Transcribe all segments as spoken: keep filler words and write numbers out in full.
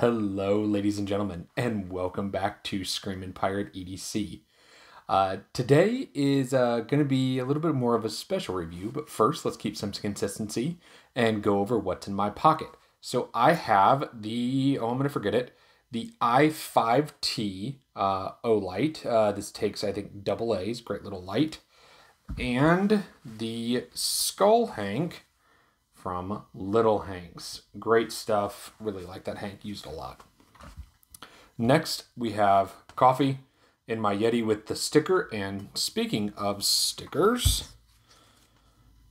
Hello, ladies and gentlemen, and welcome back to Screaming Pirate E D C. Uh, today is uh, going to be a little bit more of a special review, but first let's keep some consistency and go over what's in my pocket. So I have the, oh I'm going to forget it, the i five T uh, Olight. Uh, this takes, I think, double A's, great little light. And the Skullhank from Little Hanks. Great stuff. Really like that Hank. Used a lot. Next, we have coffee in my Yeti with the sticker. And speaking of stickers,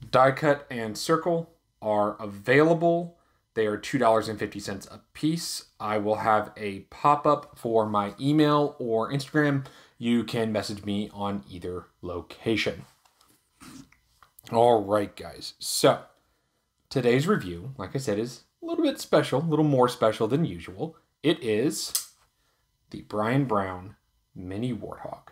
die cut and circle are available. They are two dollars and fifty cents a piece. I will have a pop-up for my email or Instagram. You can message me on either location. All right, guys. So today's review, like I said, is a little bit special, a little more special than usual. It is the Brian Brown Mini Warthog.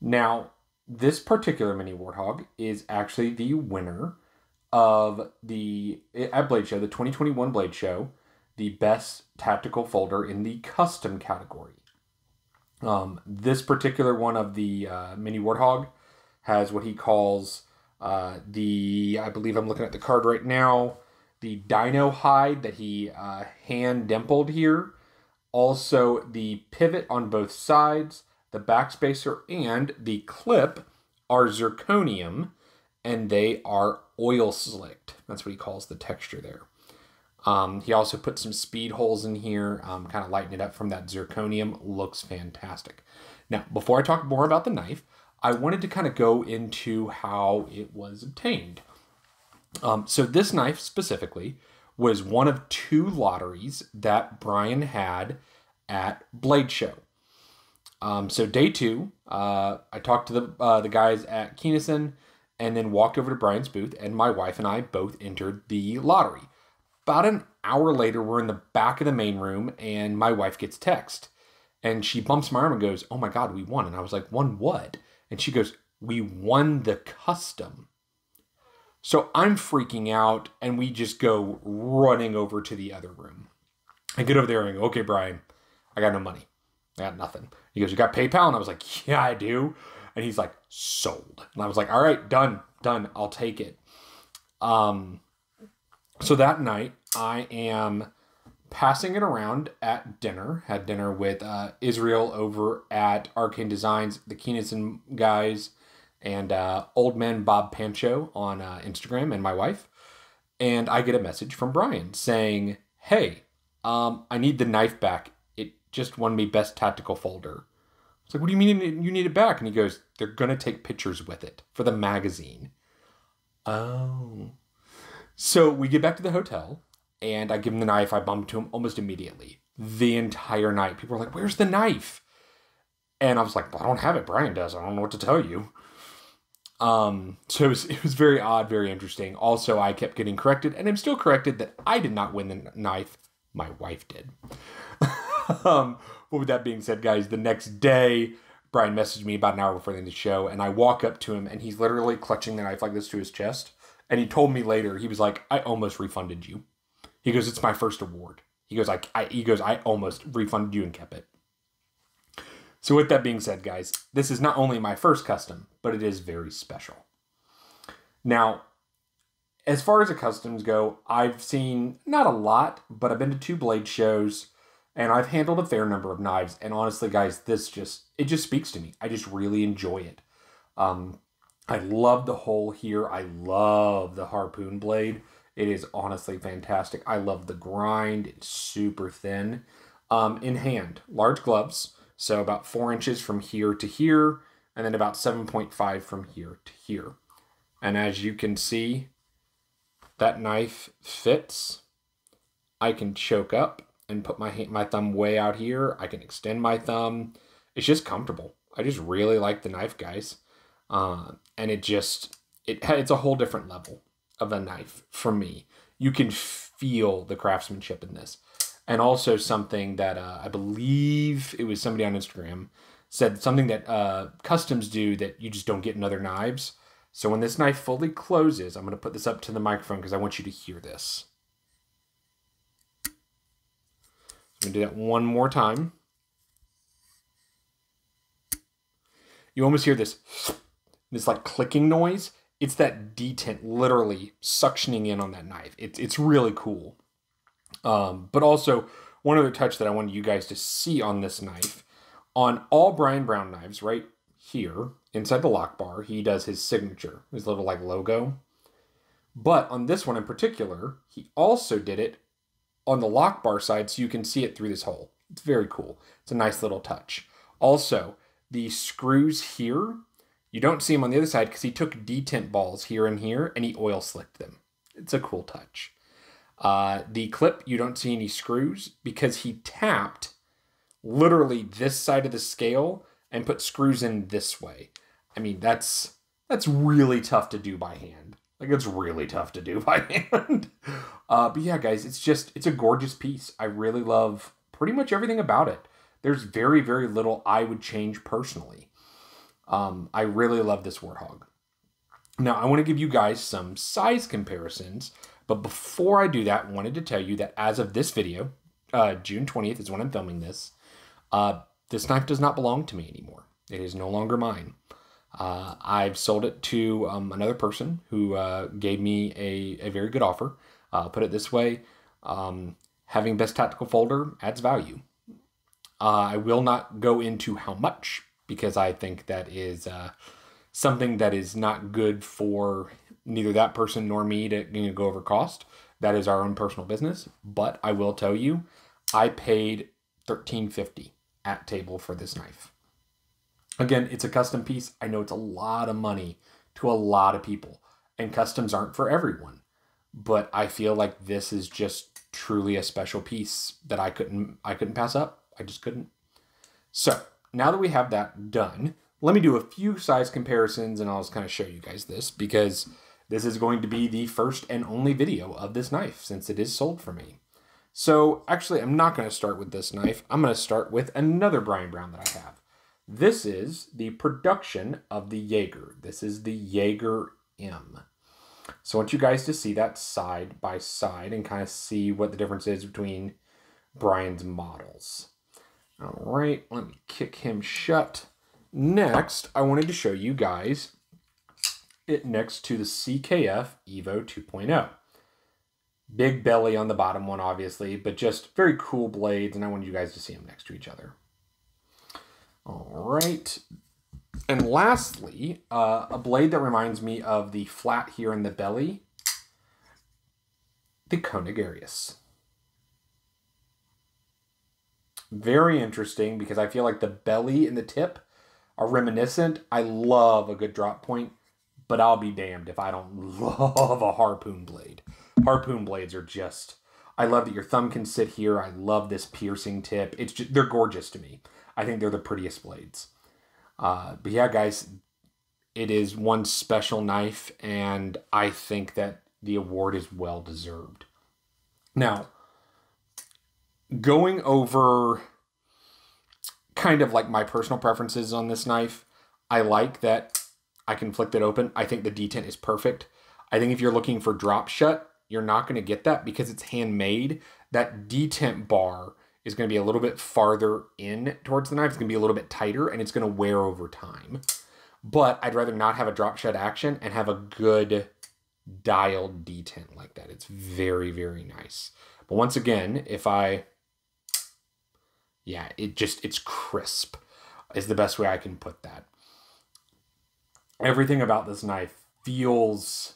Now, this particular Mini Warthog is actually the winner of the, at Blade Show, the twenty twenty-one Blade Show, the best tactical folder in the custom category. Um, this particular one of the uh, Mini Warthog has what he calls Uh, the, I believe I'm looking at the card right now, the dino hide that he uh, hand dimpled here. Also the pivot on both sides, the backspacer, and the clip are zirconium, and they are oil slicked. That's what he calls the texture there. Um, he also put some speed holes in here, um, kind of lighten it up from that zirconium. Looks fantastic. Now, before I talk more about the knife, I wanted to kind of go into how it was obtained. Um, so this knife specifically was one of two lotteries that Brian had at Blade Show. Um, so day two, uh, I talked to the, uh, the guys at Kenison and then walked over to Brian's booth, and my wife and I both entered the lottery. About an hour later, we're in the back of the main room and my wife gets text and she bumps my arm and goes, "Oh my God, we won." And I was like, "Won what?" And she goes, "We won the custom." So I'm freaking out, and we just go running over to the other room. I get over there and I go, "Okay, Brian, I got no money. I got nothing." He goes, "You got PayPal?" And I was like, "Yeah, I do." And he's like, "Sold." And I was like, "All right, done, done. I'll take it." Um, so that night, I am passing it around at dinner. Had dinner with uh, Israel over at Arcane Designs, the Kenison guys, and uh, old man Bob Pancho on uh, Instagram, and my wife. And I get a message from Brian saying, "Hey, um, I need the knife back. It just won me best tactical folder." It's like, "What do you mean you need it back?" And he goes, "They're going to take pictures with it for the magazine." Oh. So we get back to the hotel. And I give him the knife. I bump to him almost immediately. The entire night, people were like, "Where's the knife?" And I was like, "Well, I don't have it. Brian does. I don't know what to tell you." Um, so it was, it was very odd, very interesting. Also, I kept getting corrected, and I'm still corrected that I did not win the knife. My wife did. um, but with that being said, guys, the next day, Brian messaged me about an hour before the end of the show, and I walk up to him, and he's literally clutching the knife like this to his chest. And he told me later, he was like, "I almost refunded you." He goes, "It's my first award." He goes, I, I, he goes, "I almost refunded you and kept it." So with that being said, guys, this is not only my first custom, but it is very special. Now, as far as the customs go, I've seen not a lot, but I've been to two Blade shows, and I've handled a fair number of knives. And honestly, guys, this just, it just speaks to me. I just really enjoy it. Um, I love the hole here. I love the harpoon blade. It is honestly fantastic. I love the grind. It's super thin. Um, in hand, large gloves. So about four inches from here to here, and then about seven point five from here to here. And as you can see, that knife fits. I can choke up and put my hand, my thumb way out here. I can extend my thumb. It's just comfortable. I just really like the knife, guys. Uh, and it just, it, it's a whole different level of a knife for me. You can feel the craftsmanship in this. And also something that uh, I believe it was somebody on Instagram said something that uh, customs do that you just don't get in other knives. So when this knife fully closes, I'm going to put this up to the microphone because I want you to hear this. I'm going to do that one more time. You almost hear this, this like clicking noise. It's that detent literally suctioning in on that knife. It's, it's really cool. Um, but also, one other touch that I wanted you guys to see on this knife, on all Brian Brown knives right here, inside the lock bar, he does his signature, his little like logo. But on this one in particular, he also did it on the lock bar side so you can see it through this hole. It's very cool. It's a nice little touch. Also, the screws here, you don't see them on the other side because he took detent balls here and here and he oil slicked them. It's a cool touch. Uh, the clip, you don't see any screws because he tapped literally this side of the scale and put screws in this way. I mean, that's that's really tough to do by hand. Like, it's really tough to do by hand. Uh, but yeah, guys, it's just, it's a gorgeous piece. I really love pretty much everything about it. There's very, very little I would change personally. Um, I really love this Warthog. Now, I want to give you guys some size comparisons. But before I do that, I wanted to tell you that as of this video, uh, June twentieth is when I'm filming this, uh, this knife does not belong to me anymore. It is no longer mine. Uh, I've sold it to um, another person who uh, gave me a, a very good offer. Uh, I'll put it this way. Um, having best tactical folder adds value. Uh, I will not go into how much because I think that is uh, something that is not good for neither that person nor me to, you know, go over cost. That is our own personal business. But I will tell you, I paid thirteen fifty at table for this knife. Again, it's a custom piece. I know it's a lot of money to a lot of people, and customs aren't for everyone. But I feel like this is just truly a special piece that I couldn't I couldn't pass up. I just couldn't. So now that we have that done, let me do a few size comparisons, and I'll just kind of show you guys this because this is going to be the first and only video of this knife since it is sold for me. So actually, I'm not going to start with this knife. I'm going to start with another Brian Brown that I have. This is the production of the Jaeger. This is the Jaeger M. So I want you guys to see that side by side and kind of see what the difference is between Brian's models. All right, let me kick him shut. Next, I wanted to show you guys it next to the C K F E V O two point oh. Big belly on the bottom one, obviously, but just very cool blades, and I wanted you guys to see them next to each other. All right. And lastly, uh, a blade that reminds me of the flat here in the belly, the Conigarius. Very interesting because I feel like the belly and the tip are reminiscent. I love a good drop point, but I'll be damned if I don't love a harpoon blade. Harpoon blades are just, I love that your thumb can sit here. I love this piercing tip. It's just, they're gorgeous to me. I think they're the prettiest blades. Uh, but yeah, guys, it is one special knife, and I think that the award is well-deserved. Now, going over kind of like my personal preferences on this knife, I like that I can flick it open. I think the detent is perfect. I think if you're looking for drop shut, you're not going to get that because it's handmade. That detent bar is going to be a little bit farther in towards the knife. It's going to be a little bit tighter, and it's going to wear over time. But I'd rather not have a drop shut action and have a good dialed detent like that. It's very, very nice. But once again, if I... yeah, it just, it's crisp is the best way I can put that. Everything about this knife feels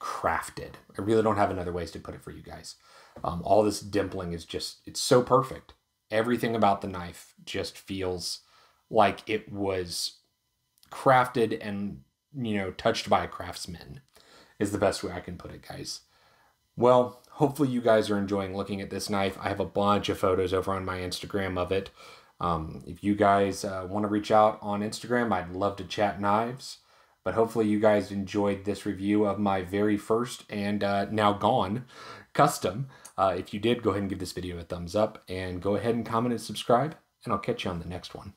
crafted. I really don't have another ways to put it for you guys. Um, all this dimpling is just, it's so perfect. Everything about the knife just feels like it was crafted and, you know, touched by a craftsman is the best way I can put it, guys. Well, hopefully you guys are enjoying looking at this knife. I have a bunch of photos over on my Instagram of it. Um, if you guys uh, want to reach out on Instagram, I'd love to chat knives. But hopefully you guys enjoyed this review of my very first and uh, now gone custom. Uh, if you did, go ahead and give this video a thumbs up and go ahead and comment and subscribe. And I'll catch you on the next one.